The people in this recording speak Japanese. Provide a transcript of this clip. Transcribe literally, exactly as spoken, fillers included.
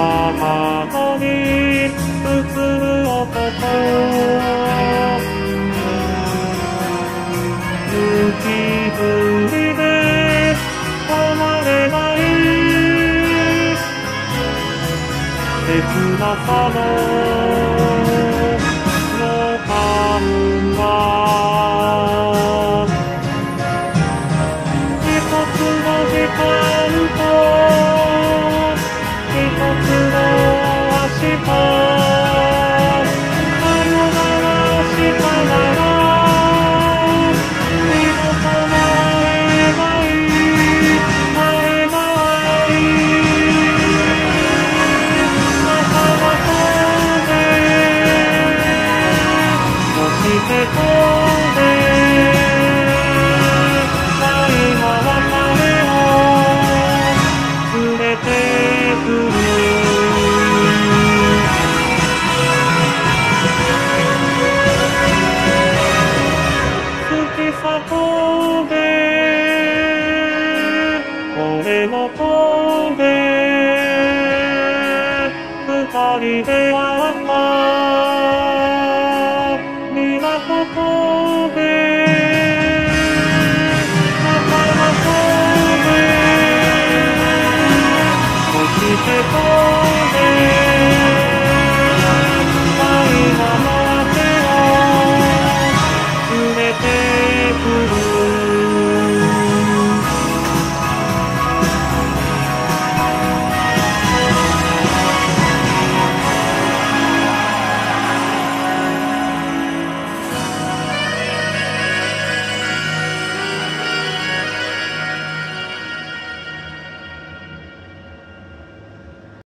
ままに映る男、浮きぶりで止まれない切なさの予感は、一つの時間俺の飛べ二人で会う。